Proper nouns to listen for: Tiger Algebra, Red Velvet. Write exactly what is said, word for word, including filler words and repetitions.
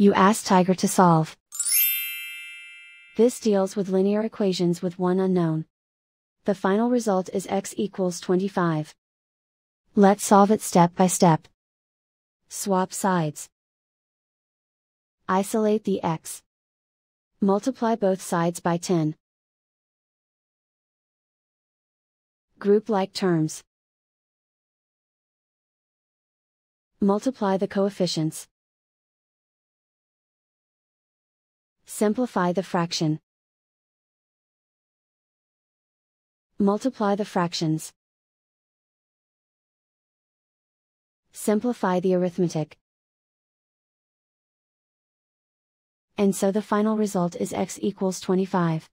you ask Tiger to solve. This deals with linear equations with one unknown. The final result is x equals twenty-five. Let's solve it step by step. Swap sides. Isolate the x. Multiply both sides by ten. Group like terms. Multiply the coefficients. Simplify the fraction. Multiply the fractions. Simplify the arithmetic. And so the final result is x equals twenty-five.